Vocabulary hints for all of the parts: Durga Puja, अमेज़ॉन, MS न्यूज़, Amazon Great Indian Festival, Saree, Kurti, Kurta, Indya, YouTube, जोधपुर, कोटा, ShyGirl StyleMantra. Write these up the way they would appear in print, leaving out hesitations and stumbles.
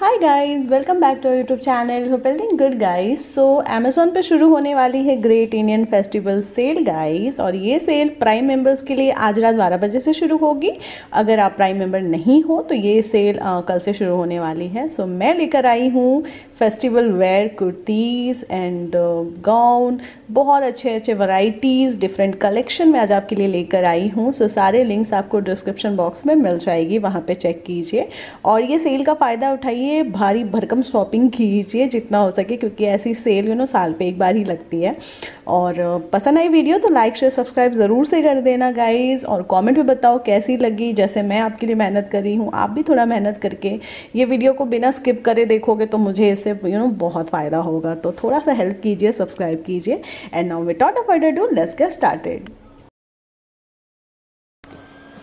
Hi guys, welcome back to YouTube channel hope everything good guys. So अमेज़ॉन पे शुरू होने वाली है great Indian festival sale guys, और ये सेल प्राइम मेंबर्स के लिए आज रात 12 बजे से शुरू होगी। अगर आप प्राइम मेंबर नहीं हो तो ये सेल कल से शुरू होने वाली है। सो मैं लेकर आई हूँ festival wear kurtis and gown, बहुत अच्छे अच्छे वैरायटीज़ डिफरेंट कलेक्शन में आज आपके लिए लेकर आई हूँ। सो सारे लिंक्स आपको डिस्क्रिप्शन बॉक्स में मिल जाएगी, वहाँ पर चेक कीजिए और ये सेल का फ़ायदा उठाइए, भारी भरकम शॉपिंग कीजिए जितना हो सके, क्योंकि ऐसी सेल साल पे एक बार ही लगती है। और पसंद आई वीडियो तो लाइक शेयर सब्सक्राइब ज़रूर से कर देना गाइस, और कमेंट में बताओ कैसी लगी। जैसे मैं आपके लिए मेहनत कर रही हूँ, आप भी थोड़ा मेहनत करके ये वीडियो को बिना स्किप करे देखोगे तो मुझे इससे बहुत फ़ायदा होगा। तो थोड़ा सा हेल्प कीजिए, सब्सक्राइब कीजिए। And now without further adieu let's get started.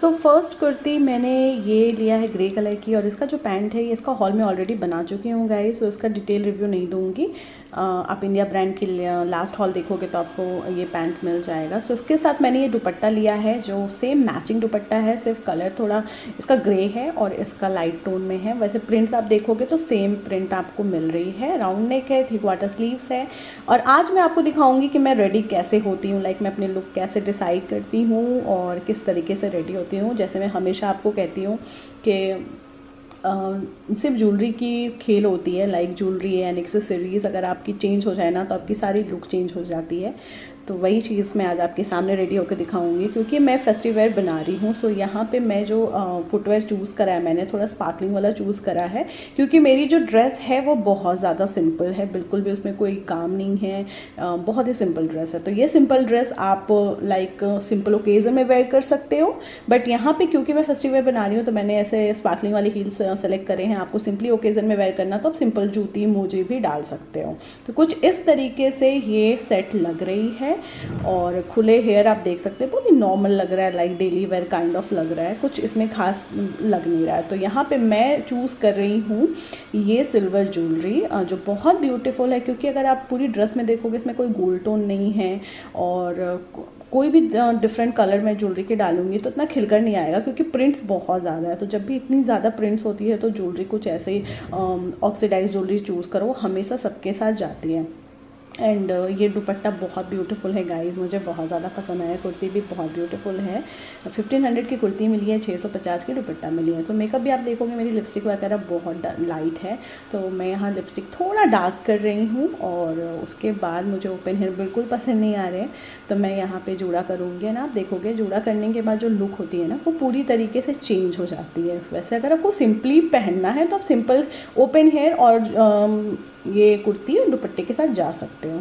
So first kurti मैंने ये लिया है ग्रे कलर की, और इसका जो पैंट है ये इसका हॉल में ऑलरेडी बना चुकी हूँ गाइस, तो इसका डिटेल रिव्यू नहीं दूँगी। आप इंडिया ब्रांड की लास्ट हॉल देखोगे तो आपको ये पैंट मिल जाएगा। सो इसके साथ मैंने ये दुपट्टा लिया है जो सेम मैचिंग दुपट्टा है, सिर्फ कलर थोड़ा इसका ग्रे है और इसका लाइट टोन में है। वैसे प्रिंट्स आप देखोगे तो सेम प्रिंट आपको मिल रही है। राउंड नेक है, थ्री क्वार्टर स्लीव्स है, और आज मैं आपको दिखाऊँगी कि मैं रेडी कैसे होती हूँ, लाइक मैं अपने लुक कैसे डिसाइड करती हूँ और किस तरीके से रेडी होती हूँ। जैसे मैं हमेशा आपको कहती हूँ कि सिर्फ ज्वेलरी की खेल होती है, लाइक ज्वेलरी एंड एक्सेसरीज अगर आपकी चेंज हो जाए ना तो आपकी सारी लुक चेंज हो जाती है। तो वही चीज़ मैं आज आपके सामने रेडी होकर दिखाऊंगी, क्योंकि मैं फेस्टिव वेयर बना रही हूँ। सो यहाँ पे मैं जो फुटवेयर चूज़ करा है, मैंने थोड़ा स्पार्कलिंग वाला चूज़ करा है, क्योंकि मेरी जो ड्रेस है वो बहुत ज़्यादा सिंपल है, बिल्कुल भी उसमें कोई काम नहीं है, बहुत ही सिंपल ड्रेस है। तो ये सिंपल ड्रेस आप लाइक सिंपल ओकेज़न में वेयर कर सकते हो, बट यहाँ पर क्योंकि मैं फेस्टिव वेयर बना रही हूँ तो मैंने ऐसे स्पार्कलिंग वाले हील्स सेलेक्ट करे हैं। आपको सिंपली ओकेज़न में वेयर करना तो आप सिंपल जूती मोजे भी डाल सकते हो। तो कुछ इस तरीके से ये सेट लग रही है, और खुले हेयर आप देख सकते हैं, बहुत ही नॉर्मल लग रहा है, like daily wear kind of लग रहा है, कुछ इसमें खास लग नहीं रहा है। तो यहाँ पे मैं चूज़ कर रही हूँ ये सिल्वर ज्वेलरी जो बहुत ब्यूटीफुल है, क्योंकि अगर आप पूरी ड्रेस में देखोगे इसमें कोई गोल्ड टोन नहीं है, और कोई भी डिफरेंट कलर में ज्वेलरी के डालूंगी तो इतना खिलकर नहीं आएगा, क्योंकि प्रिंट्स बहुत ज़्यादा है। तो जब भी इतनी ज़्यादा प्रिंट्स होती है तो ज्वेलरी कुछ ऐसे ही ऑक्सीडाइज ज्वेलरी चूज़ करो, हमेशा सबके साथ जाती है। एंड ये दुपट्टा बहुत ब्यूटीफुल है गाइस, मुझे बहुत ज़्यादा पसंद आया। कुर्ती भी बहुत ब्यूटीफुल है, 1500 की कुर्ती मिली है, 650 की दुपट्टा मिली है। तो मेकअप भी आप देखोगे मेरी लिपस्टिक वगैरह बहुत लाइट है, तो मैं यहाँ लिपस्टिक थोड़ा डार्क कर रही हूँ, और उसके बाद मुझे ओपन हेयर बिल्कुल पसंद नहीं आ रहे हैं तो मैं यहाँ पर जूड़ा करूँगी ना। आप देखोगे जूड़ा करने के बाद जो लुक होती है ना वो पूरी तरीके से चेंज हो जाती है। वैसे अगर आपको सिंपली पहनना है तो आप सिंपल ओपन हेयर और ये कुर्ती और दुपट्टे के साथ जा सकते हो।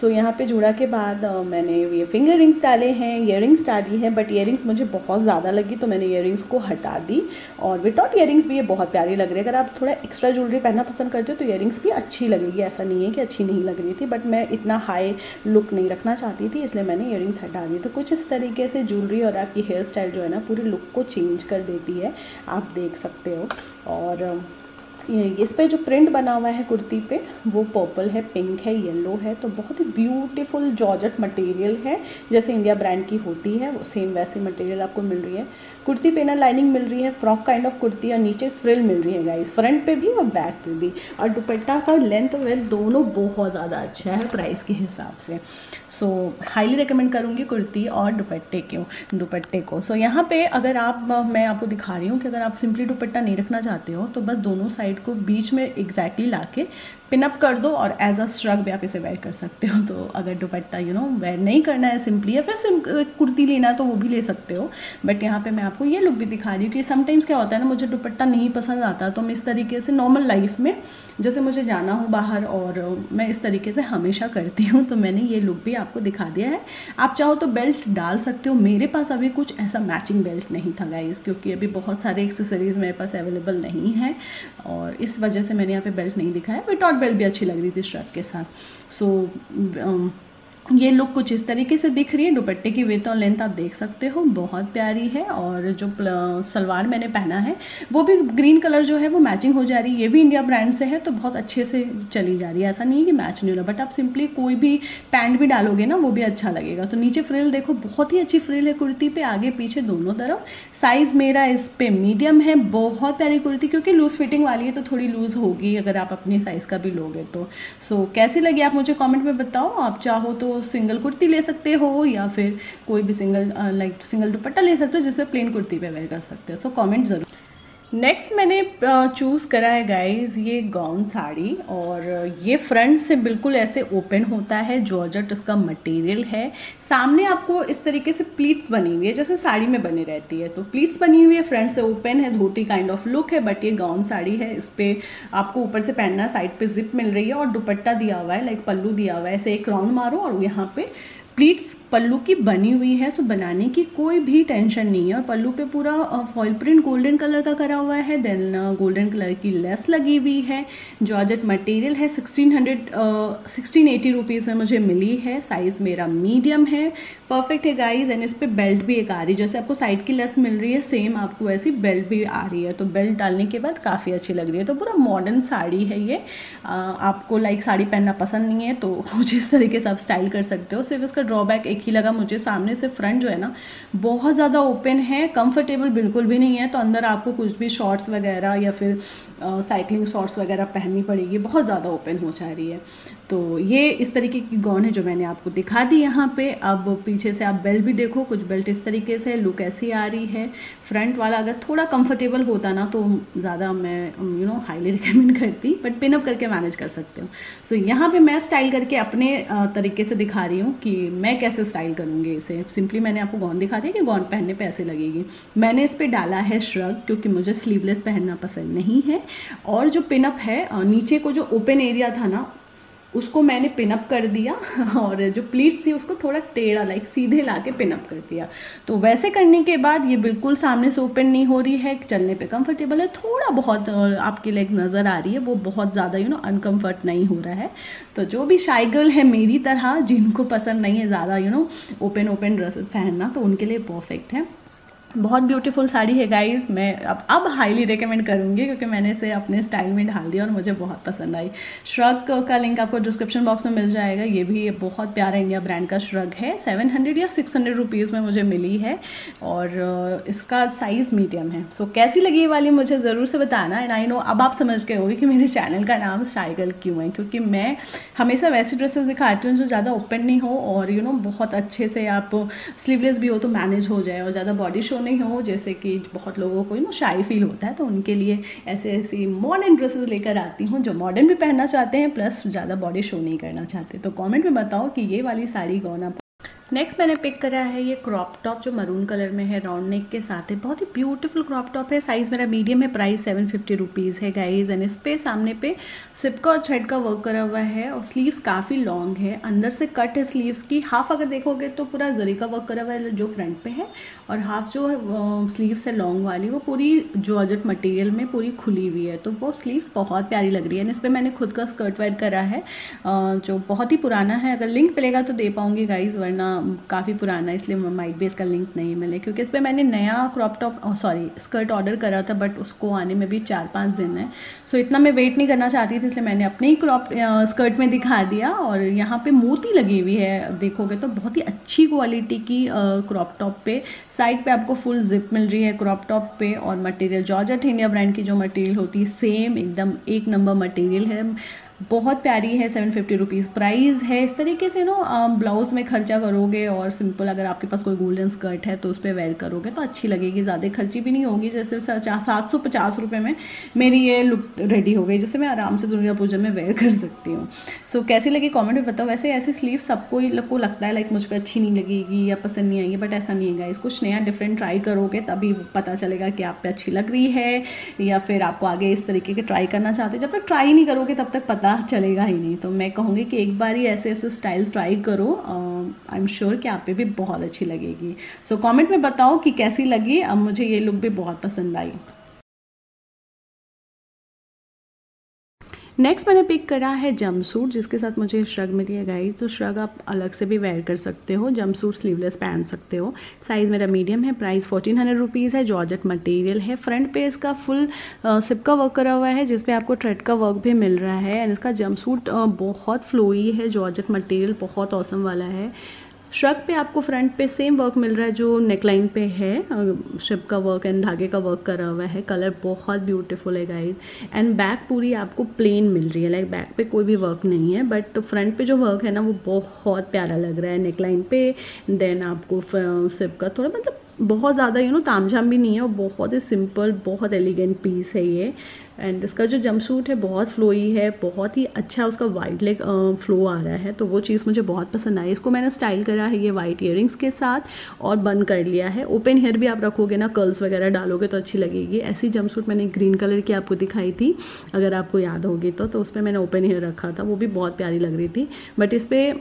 सो यहाँ पे जुड़ा के बाद मैंने ये फिंगर रिंग्स डाले हैं, ईयर रिंग्स डाली हैं, बट ईयर रिंग्स मुझे बहुत ज़्यादा लगी तो मैंने ईयर रिंग्स को हटा दी, और विदाउट ईयर रिंग्स भी ये बहुत प्यारी लग रही है। अगर आप थोड़ा एक्स्ट्रा ज्वेलरी पहनना पसंद करते हो तो ईयर रिंग्स भी अच्छी लगेगी, ऐसा नहीं है कि अच्छी नहीं लग रही थी, बट मैं इतना हाई लुक नहीं रखना चाहती थी इसलिए मैंने ईयर रिंग्स हटा दी। तो कुछ इस तरीके से ज्वेलरी और आपकी हेयर स्टाइल जो है ना पूरी लुक को चेंज कर देती है, आप देख सकते हो। और इस पे जो प्रिंट बना हुआ है कुर्ती पे वो पर्पल है, पिंक है, येलो है, तो बहुत ही ब्यूटीफुल जॉर्जेट मटेरियल है, जैसे इंडिया ब्रांड की होती है वो सेम वैसी मटेरियल आपको मिल रही है। कुर्ती पे ना लाइनिंग मिल रही है, फ्रॉक काइंड ऑफ कुर्ती, और नीचे फ्रिल मिल रही है गाइस, फ्रंट पे भी और बैक पे भी, और दुपट्टा का लेंथ वेथ दोनों बहुत ज़्यादा अच्छा है प्राइस के हिसाब से। सो हाईली रिकमेंड करूँगी कुर्ती और दुपट्टे को। सो यहाँ पर अगर आप, मैं आपको दिखा रही हूँ कि अगर आप सिंपली दुपट्टा नहीं रखना चाहते हो तो बस दोनों साइड को बीच में एग्जैक्टली लाके पिनअप कर दो, और एज अ श्रग भी आप इसे वेयर कर सकते हो। तो अगर दुपट्टा वेयर नहीं करना है सिंपली, या फिर कुर्ती लेना है तो वो भी ले सकते हो, बट यहाँ पे मैं आपको ये लुक भी दिखा रही हूँ कि समटाइम्स क्या होता है ना, मुझे दुपट्टा नहीं पसंद आता तो मैं इस तरीके से नॉर्मल लाइफ में जैसे मुझे जाना हो बाहर, और मैं इस तरीके से हमेशा करती हूँ, तो मैंने ये लुक भी आपको दिखा दिया है। आप चाहो तो बेल्ट डाल सकते हो, मेरे पास अभी कुछ ऐसा मैचिंग बेल्ट नहीं था गाइस, क्योंकि अभी बहुत सारे एक्सेसरीज मेरे पास अवेलेबल नहीं है, और इस वजह से मैंने यहाँ पे बेल्ट नहीं दिखाया। विदाउट बेल्ट भी अच्छी लग रही थी श्रग के साथ। सो ये लुक कुछ इस तरीके से दिख रही है। दुपट्टे की विड्थ और लेंथ आप देख सकते हो, बहुत प्यारी है। और जो सलवार मैंने पहना है वो भी ग्रीन कलर जो है वो मैचिंग हो जा रही है। ये भी इंडिया ब्रांड से है तो बहुत अच्छे से चली जा रही है। ऐसा नहीं है कि मैच नहीं हो रहा, बट आप सिंपली कोई भी पैंट भी डालोगे ना वो भी अच्छा लगेगा। तो नीचे फ्रिल देखो, बहुत ही अच्छी फ्रिल है कुर्ती पे, आगे पीछे दोनों तरफ। साइज़ मेरा इस पर मीडियम है। बहुत प्यारी कुर्ती, क्योंकि लूज़ फिटिंग वाली है तो थोड़ी लूज़ होगी अगर आप अपने साइज़ का भी लोगे तो। सो कैसी लगी आप मुझे कॉमेंट में बताओ। आप चाहो तो सिंगल कुर्ती ले सकते हो या फिर कोई भी सिंगल दुपट्टा ले सकते हो जिसे प्लेन कुर्ती पे वेयर कर सकते हो। सो कमेंट ज़रूर। नेक्स्ट मैंने चूज़ करा है गाइज़ ये गाउन साड़ी, और ये फ्रंट से बिल्कुल ऐसे ओपन होता है। जॉर्जेट इसका मटेरियल है। सामने आपको इस तरीके से प्लीट्स बनी हुई है जैसे साड़ी में बनी रहती है, तो प्लीट्स बनी हुई है। फ्रंट से ओपन है, धोती काइंड ऑफ लुक है, बट ये गाउन साड़ी है। इस पर आपको ऊपर से पहनना, साइड पर जिप मिल रही है और दुपट्टा दिया हुआ है, लाइक पल्लू दिया हुआ है। ऐसे एक राउंड मारो और यहाँ पर प्लीट्स पल्लू की बनी हुई है। सो बनाने की कोई भी टेंशन नहीं है। और पल्लू पे पूरा फॉइल प्रिंट गोल्डन कलर का करा हुआ है, देन गोल्डन कलर की लेस लगी हुई है। जॉर्जेट मटेरियल है। 1680 रुपीज़ में मुझे मिली है। साइज़ मेरा मीडियम है, परफेक्ट है गाइज। एंड इस पर बेल्ट भी एक आ रही है, जैसे आपको साइड की लेस मिल रही है सेम आपको ऐसी बेल्ट भी आ रही है। तो बेल्ट डालने के बाद काफ़ी अच्छी लग रही है। तो पूरा मॉडर्न साड़ी है ये। आपको लाइक साड़ी पहनना पसंद नहीं है तो मुझे इस तरीके से आप स्टाइल कर सकते हो। सिर्फ इसका ड्रॉबैक एक ही लगा मुझे, सामने से फ्रंट जो है ना बहुत ज़्यादा ओपन है, कंफर्टेबल बिल्कुल भी नहीं है। तो अंदर आपको कुछ भी शॉर्ट्स वगैरह या फिर साइकिलिंग शॉर्ट्स वगैरह पहननी पड़ेगी, बहुत ज़्यादा ओपन हो जा रही है। तो ये इस तरीके की गॉन है जो मैंने आपको दिखा दी यहाँ पे। अब पीछे से आप बेल्ट भी देखो, कुछ बेल्ट इस तरीके से, लुक ऐसी आ रही है। फ्रंट वाला अगर थोड़ा कंफर्टेबल होता ना तो ज़्यादा मैं यू नो हाईली रिकमेंड करती, बट पिनअप करके मैनेज कर सकते हो। सो यहाँ पर मैं स्टाइल करके अपने तरीके से दिखा रही हूँ कि मैं कैसे स्टाइल करूँगी इसे। सिंपली मैंने आपको गॉन दिखा दी कि गॉन पहनने पे ऐसे लगेगी। मैंने इस पर डाला है श्रग, क्योंकि मुझे स्लीवलेस पहनना पसंद नहीं है। और जो पिनअप है नीचे को जो ओपन एरिया था ना उसको मैंने पिनअप कर दिया, और जो प्लीट्स थी उसको थोड़ा टेढ़ा लाइक सीधे लाके पिनअप कर दिया। तो वैसे करने के बाद ये बिल्कुल सामने से ओपन नहीं हो रही है, चलने पे कंफर्टेबल है। थोड़ा बहुत आपकी लेग नज़र आ रही है, वो बहुत ज़्यादा यू नो अनकम्फर्ट नहीं हो रहा है। तो जो भी शाई गर्ल है मेरी तरह, जिनको पसंद नहीं है ज़्यादा यू नो ओपन ड्रेस पहनना, तो उनके लिए परफेक्ट है। बहुत ब्यूटीफुल साड़ी है गाइज़। मैं अब हाईली रिकमेंड करूँगी, क्योंकि मैंने इसे अपने स्टाइल में ढाल दिया और मुझे बहुत पसंद आई। श्रग का लिंक आपको डिस्क्रिप्शन बॉक्स में मिल जाएगा। ये भी बहुत प्यारा इंडिया ब्रांड का श्रग है। 700 या 600 रुपीज़ में मुझे मिली है, और इसका साइज़ मीडियम है। सो कैसी लगी ये वाली मुझे ज़रूर से बताना। एंड आई नो अब आप समझ गए होगी कि मेरे चैनल का नाम शाई गर्ल क्यों है, क्योंकि मैं हमेशा वैसी ड्रेसेस दिखाती हूँ जो ज़्यादा ओपन नहीं हो और यू नो बहुत अच्छे से आप स्लीवलेस भी हो तो मैनेज हो जाए, और ज़्यादा बॉडी शो नहीं हो, जैसे कि बहुत लोगों को यू नो शाई फील होता है। तो उनके लिए ऐसे ऐसी मॉडर्न ड्रेसेस लेकर आती हूँ, जो मॉडर्न भी पहनना चाहते हैं प्लस ज़्यादा बॉडी शो नहीं करना चाहते। तो कमेंट में बताओ कि ये वाली साड़ी कौन आप। नेक्स्ट मैंने पिक करा है ये क्रॉप टॉप जो मरून कलर में है, राउंड नेक के साथ है। बहुत ही ब्यूटीफुल क्रॉप टॉप है। साइज़ मेरा मीडियम है। प्राइस 750 रुपीज़ है गाइज। एंड इस पे सामने पे सिपका और थ्रेड का वर्क करा हुआ है, और स्लीव्स काफ़ी लॉन्ग है। अंदर से कट है स्लीव्स की, हाफ अगर देखोगे तो पूरा जरी का वर्क करा हुआ है जो फ्रंट पे है, और हाफ जो स्लीव्स है लॉन्ग वाली वो पूरी जॉर्जेट मटेरियल में पूरी खुली हुई है। तो वो स्लीव्स बहुत प्यारी लग रही है। एंड इस पर मैंने खुद का स्कर्ट वेयर करा है, जो बहुत ही पुराना है। अगर लिंक मिलेगा तो दे पाऊँगी गाइज, वरना काफ़ी पुराना है इसलिए माइट भी इसका लिंक नहीं मिले, क्योंकि इस पर मैंने नया क्रॉप टॉप स्कर्ट ऑर्डर करा था, बट उसको आने में भी 4-5 दिन है। सो इतना मैं वेट नहीं करना चाहती थी, इसलिए मैंने अपने ही क्रॉप स्कर्ट में दिखा दिया। और यहाँ पे मोती लगी हुई है, देखोगे तो बहुत ही अच्छी क्वालिटी की क्रॉप टॉप पे। साइड पे आपको फुल जिप मिल रही है क्रॉप टॉप पे, और मटेरियल जॉर्जेट इंडिया ब्रांड की जो मटेरियल होती है सेम एकदम एक नंबर मटेरियल है। बहुत प्यारी है। 750 रुपीज़ प्राइस है। इस तरीके से ना ब्लाउज में खर्चा करोगे, और सिंपल अगर आपके पास कोई गोल्डन स्कर्ट है तो उस पर वेयर करोगे तो अच्छी लगेगी, ज़्यादा खर्ची भी नहीं होगी। जैसे 750 रुपये में मेरी ये लुक रेडी हो गई, जैसे मैं आराम से दुर्गा पूजा में वेयर कर सकती हूँ। सो कैसी लगी कमेंट में बताओ। वैसे ऐसे स्लीव सबको को लगता है लाइक मुझ पर अच्छी नहीं लगेगी या पसंद नहीं आएगी, बट ऐसा नहीं है गाइस। कुछ नया डिफरेंट ट्राई करोगे तभी पता चलेगा कि आप पे अच्छी लग रही है या फिर आपको आगे इस तरीके के ट्राई करना चाहते। जब तक ट्राई नहीं करोगे तब तक चलेगा ही नहीं। तो मैं कहूँगी कि एक बार ही ऐसे ऐसे स्टाइल ट्राई करो, आई एम श्योर कि आप पे भी बहुत अच्छी लगेगी। सो कमेंट में बताओ कि कैसी लगी। अब मुझे ये लुक भी बहुत पसंद आई। नेक्स्ट मैंने पिक करा है जंपसूट, जिसके साथ मुझे श्रग मिली है गाइस। तो श्रग आप अलग से भी वेयर कर सकते हो, जंपसूट स्लीवलेस पहन सकते हो। साइज़ मेरा मीडियम है, प्राइस 1400 रुपीज़ है। जॉर्जेट मटेरियल है, फ्रंट पे इसका फुल सिप का वर्क करा हुआ है, जिसपे आपको थ्रेड का वर्क भी मिल रहा है। एंड इसका जंपसूट बहुत फ्लोई है, जॉर्जेट मटेरियल बहुत औसम वाला है। श्रग पे आपको फ्रंट पे सेम वर्क मिल रहा है जो नेकलाइन पे है, शिप का वर्क एंड धागे का वर्क करा हुआ है। कलर बहुत ब्यूटीफुल है गाइज। एंड बैक पूरी आपको प्लेन मिल रही है, लाइक बैक पे कोई भी वर्क नहीं है, बट फ्रंट पे जो वर्क है ना वो बहुत प्यारा लग रहा है। नेकलाइन पे देन आपको शिप का थोड़ा, मतलब बहुत ज़्यादा तामझाम भी नहीं है और बहुत ही सिंपल, बहुत एलिगेंट पीस है ये। एंड इसका जो जंपसूट है बहुत फ्लोई है, बहुत ही अच्छा उसका वाइड लेग फ्लो आ रहा है, तो वो चीज़ मुझे बहुत पसंद आई। इसको मैंने स्टाइल करा है ये वाइट ईयरिंग्स के साथ और बंद कर लिया है। ओपन हेयर भी आप रखोगे ना, कर्ल्स वगैरह डालोगे तो अच्छी लगेगी। ऐसी जंपसूट मैंने ग्रीन कलर की आपको दिखाई थी, अगर आपको याद होगी तो उस पर मैंने ओपन हेयर रखा था, वो भी बहुत प्यारी लग रही थी। बट इस पर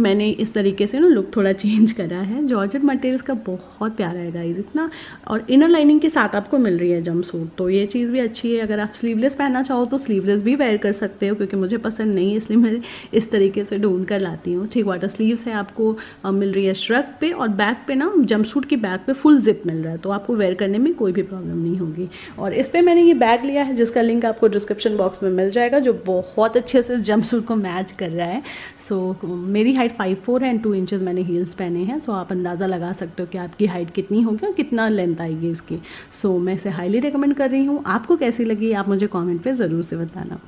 मैंने इस तरीके से लुक थोड़ा चेंज करा है। जॉर्जेट मटेरियल्स का बहुत प्यारा है गाइज इतना, और इनर लाइनिंग के साथ आपको मिल रही है जंपसूट, तो ये चीज़ भी अच्छी है। अगर आप स्लीवलेस पहनना चाहो तो स्लीवलेस भी वेयर कर सकते हो, क्योंकि मुझे पसंद नहीं है इसलिए मैं इस तरीके से ढूंढ कर लाती हूँ। ठीक वाटर स्लीव्स है, आपको मिल रही है श्रग पे, और बैक पे ना जंपसूट की बैक पे फुल जिप मिल रहा है, तो आपको वेयर करने में कोई भी प्रॉब्लम नहीं होगी। और इस पर मैंने ये बैग लिया है, जिसका लिंक आपको डिस्क्रिप्शन बॉक्स में मिल जाएगा, जो बहुत अच्छे से इस जंपसूट को मैच कर रहा है। सो मेरी 5'4" है एंड 2 इंचेस मैंने हील्स पहने हैं, सो आप अंदाज़ा लगा सकते हो कि आपकी हाइट कितनी होगी और कितना लेंथ आएगी इसकी। सो मैं इसे हाईली रिकमेंड कर रही हूँ। आपको कैसी लगी आप मुझे कमेंट पे ज़रूर से बताना।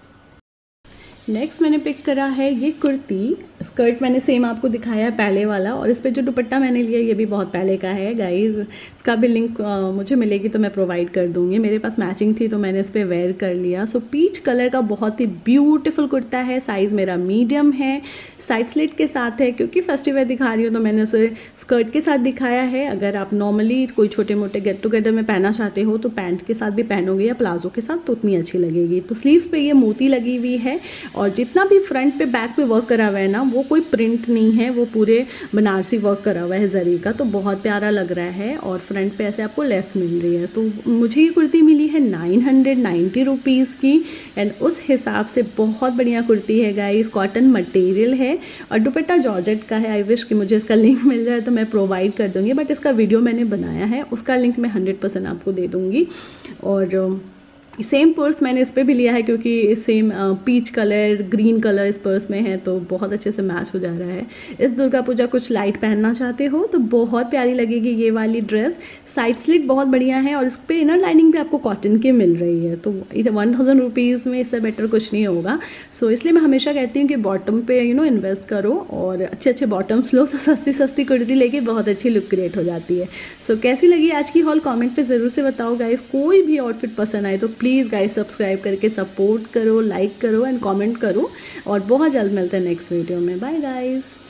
नेक्स्ट मैंने पिक करा है ये कुर्ती, स्कर्ट मैंने सेम आपको दिखाया है पहले वाला, और इस पे जो दुपट्टा मैंने लिया ये भी बहुत पहले का है गाइज़। इसका भी लिंक मुझे मिलेगी तो मैं प्रोवाइड कर दूँगी। मेरे पास मैचिंग थी तो मैंने इस पर वेयर कर लिया। सो पीच कलर का बहुत ही ब्यूटीफुल कुर्ता है, साइज़ मेरा मीडियम है, साइड स्लिट के साथ है। क्योंकि फेस्टिवल दिखा रही हूँ तो मैंने इसे स्कर्ट के साथ दिखाया है। अगर आप नॉर्मली कोई छोटे मोटे गेट टुगेदर में पहनना चाहते हो तो पैंट के साथ भी पहनोगे या प्लाजो के साथ तो उतनी अच्छी लगेगी। तो स्लीव्स पर ये मोती लगी हुई है, और जितना भी फ्रंट पे बैक पे वर्क करा हुआ है ना वो कोई प्रिंट नहीं है, वो पूरे बनारसी वर्क करा हुआ है जरी का, तो बहुत प्यारा लग रहा है। और फ्रंट पे ऐसे आपको लेस मिल रही है। तो मुझे ये कुर्ती मिली है 990 रुपीज़ की, एंड उस हिसाब से बहुत बढ़िया कुर्ती है गाइस। कॉटन मटेरियल है और दुपट्टा जॉर्जेट का है। आई विश कि मुझे इसका लिंक मिल जाए तो मैं प्रोवाइड कर दूँगी, बट इसका वीडियो मैंने बनाया है, उसका लिंक मैं 100% आपको दे दूँगी। और सेम पर्स मैंने इस पे भी लिया है, क्योंकि same peach colour green colour इस पर्स में है तो बहुत अच्छे से मैच हो जा रहा है। इस दुर्गा पूजा कुछ लाइट पहनना चाहते हो तो बहुत प्यारी लगेगी ये वाली ड्रेस। साइड स्लिट बहुत बढ़िया है और इस पे इनर लाइनिंग भी आपको कॉटन की मिल रही है, तो 1000 रुपीज़ में इससे बेटर कुछ नहीं होगा। सो इसलिए मैं हमेशा कहती हूँ कि बॉटम पे इन्वेस्ट करो और अच्छे बॉटम्स लो, तो सस्ती कुर्ती लेके बहुत अच्छी लुक क्रिएट हो जाती है। सो कैसी लगी आज की हॉल कॉमेंट पर ज़रूर से बताओ गाइस। कोई भी आउटफिट पसंद आए तो प्लीज़ गाइस सब्सक्राइब करके सपोर्ट करो, लाइक करो एंड कमेंट करो। और बहुत जल्द मिलते हैं नेक्स्ट वीडियो में। Bye guys.